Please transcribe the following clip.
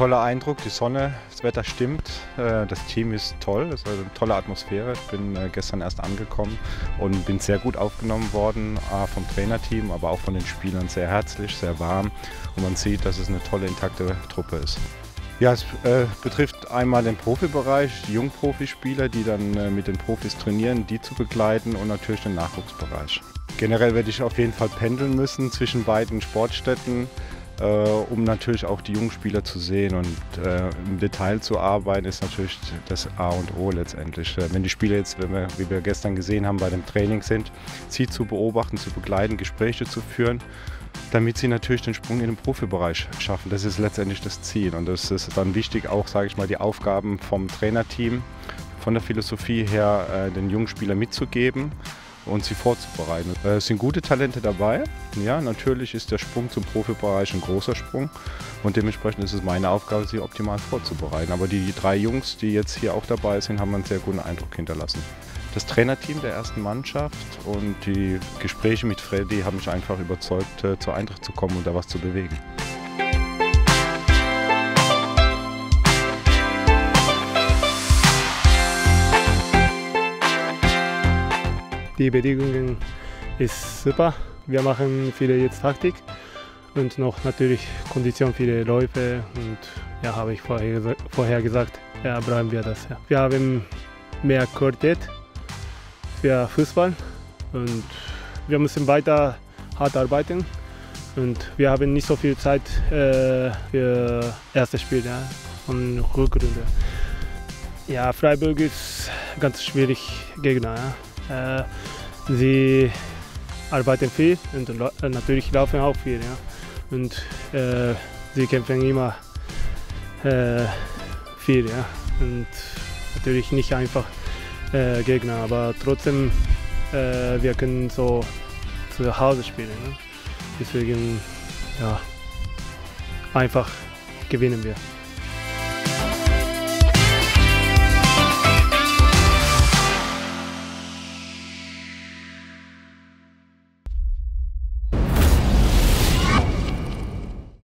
toller Eindruck, die Sonne, das Wetter stimmt, das Team ist toll, es ist also eine tolle Atmosphäre. Ich bin gestern erst angekommen und bin sehr gut aufgenommen worden, vom Trainerteam, aber auch von den Spielern, sehr herzlich, sehr warm, und man sieht, dass es eine tolle, intakte Truppe ist. Ja, es betrifft einmal den Profibereich, die Jungprofispieler, die dann mit den Profis trainieren, die zu begleiten, und natürlich den Nachwuchsbereich. Generell werde ich auf jeden Fall pendeln müssen zwischen beiden Sportstätten, um natürlich auch die jungen Spieler zu sehen, und im Detail zu arbeiten ist natürlich das A und O letztendlich. Wenn die Spieler jetzt, wie wir gestern gesehen haben, bei dem Training sind, sie zu beobachten, zu begleiten, Gespräche zu führen, damit sie natürlich den Sprung in den Profibereich schaffen. Das ist letztendlich das Ziel, und das ist dann wichtig, auch, sage ich mal, die Aufgaben vom Trainerteam, von der Philosophie her, den jungen Spielern mitzugeben und sie vorzubereiten. Es sind gute Talente dabei. Ja, natürlich ist der Sprung zum Profibereich ein großer Sprung, und dementsprechend ist es meine Aufgabe, sie optimal vorzubereiten. Aber die drei Jungs, die jetzt hier auch dabei sind, haben einen sehr guten Eindruck hinterlassen. Das Trainerteam der ersten Mannschaft und die Gespräche mit Freddy haben mich einfach überzeugt, zur Eintracht zu kommen und da was zu bewegen. Die Bedingungen ist super. Wir machen viele jetzt Taktik und noch natürlich Kondition, viele Läufe, und ja, habe ich vorher gesagt, ja, brauchen wir das. Ja. Wir haben mehr Qualität für Fußball, und wir müssen weiter hart arbeiten, und wir haben nicht so viel Zeit für erstes Spiel, ja, und Rückrunde. Ja, Freiburg ist ganz schwierig Gegner. Ja. Sie arbeiten viel und natürlich laufen auch viel. Ja. Und sie kämpfen immer viel. Ja. Und natürlich nicht einfach Gegner, aber trotzdem wir können so zu Hause spielen. Ja. Deswegen ja, einfach gewinnen wir.